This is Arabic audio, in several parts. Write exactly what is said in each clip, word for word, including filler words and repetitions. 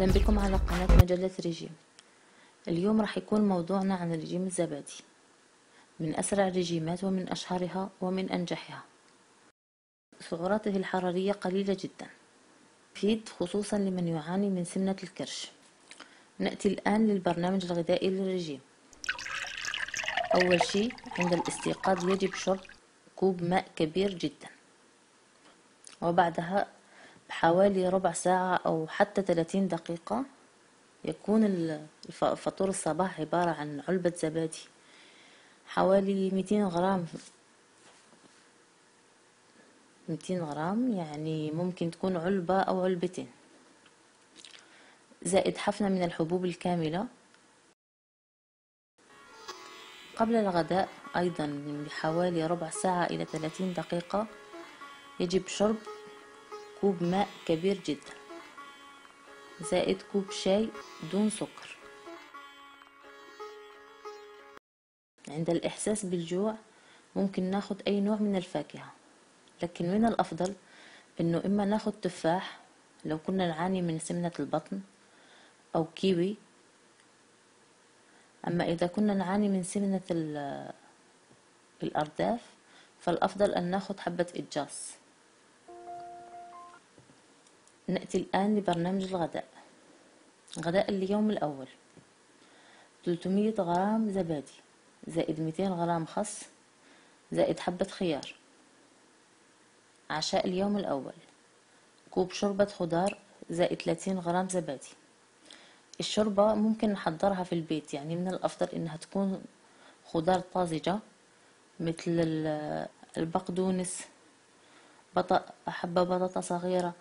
أهلا بكم على قناة مجلة ريجيم. اليوم راح يكون موضوعنا عن الرجيم الزبادي، من أسرع الرجيمات ومن أشهرها ومن أنجحها. سعراته الحرارية قليلة جدا، مفيد خصوصا لمن يعاني من سمنة الكرش. نأتي الآن للبرنامج الغذائي للرجيم. أول شيء عند الاستيقاظ يجب شرب كوب ماء كبير جدا، وبعدها بحوالي ربع ساعة أو حتى ثلاثين دقيقة يكون الفطور الصباح عبارة عن علبة زبادي حوالي مئتين غرام مئتين غرام، يعني ممكن تكون علبة أو علبتين، زائد حفنة من الحبوب الكاملة. قبل الغداء أيضا بحوالي ربع ساعة إلى ثلاثين دقيقة يجب شرب كوب ماء كبير جدا، زائد كوب شاي دون سكر. عند الإحساس بالجوع ممكن ناخد أي نوع من الفاكهة، لكن من الأفضل أنه إما ناخد تفاح لو كنا نعاني من سمنة البطن، أو كيوي. أما إذا كنا نعاني من سمنة الأرداف فالأفضل أن ناخد حبة إجاص. نأتي الآن لبرنامج الغداء. غداء اليوم الأول ثلاثمية غرام زبادي، زائد مئتين غرام خس، زائد حبة خيار. عشاء اليوم الأول كوب شوربة خضار، زائد ثلاثين غرام زبادي. الشوربة ممكن نحضرها في البيت، يعني من الأفضل إنها تكون خضار طازجة مثل البقدونس، بطا حبة بطاطا صغيرة،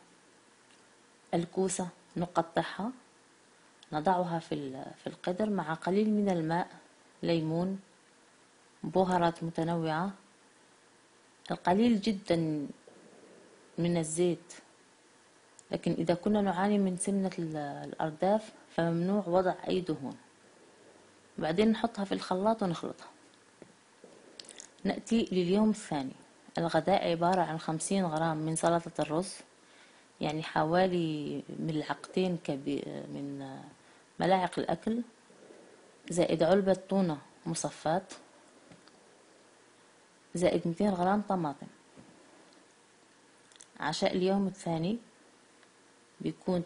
الكوسة نقطعها نضعها في في القدر مع قليل من الماء، ليمون، بهارات متنوعة، القليل جدا من الزيت. لكن إذا كنا نعاني من سمنة الأرداف فممنوع وضع أي دهون. بعدين نحطها في الخلاط ونخلطها. نأتي لليوم الثاني. الغداء عبارة عن خمسين غرام من سلطة الرز، يعني حوالي ملعقتين كبير من ملاعق الأكل، زائد علبة تونة مصفات، زائد مئتين غرام طماطم. عشاء اليوم الثاني بيكون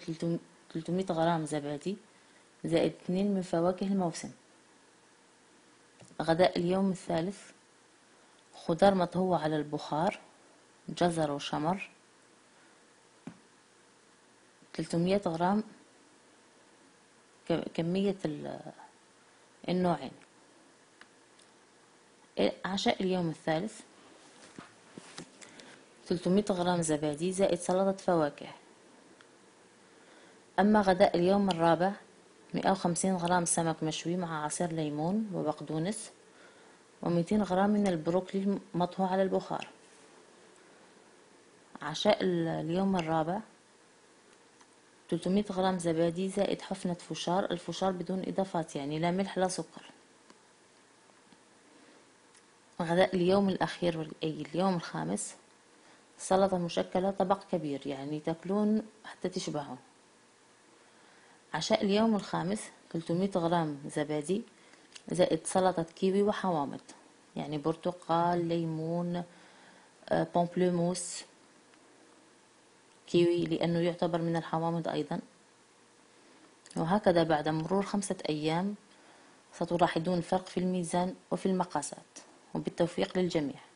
ثلاثمية غرام زبادي، زائد اثنين من فواكه الموسم. غداء اليوم الثالث خضار مطهوة على البخار، جزر وشمر، ثلاثمية غرام كمية النوعين. عشاء اليوم الثالث ثلاثمية غرام زبادي، زائد سلطة فواكه. أما غداء اليوم الرابع مئة وخمسين غرام سمك مشوي مع عصير ليمون وبقدونس، ومئتين غرام من البروكلي مطهو على البخار. عشاء اليوم الرابع ثلاثمية غرام زبادي، زائد حفنة فشار، الفشار بدون إضافات، يعني لا ملح لا سكر. غداء اليوم الأخير أي اليوم الخامس سلطة مشكلة طبق كبير، يعني تاكلون حتى تشبعون. عشاء اليوم الخامس ثلاثمية غرام زبادي، زائد سلطة كيوي وحوامض، يعني برتقال، ليمون، بومبلوموس، كيوي لأنه يعتبر من الحوامض أيضا. وهكذا بعد مرور خمسة أيام ستلاحظون الفرق في الميزان وفي المقاسات، وبالتوفيق للجميع.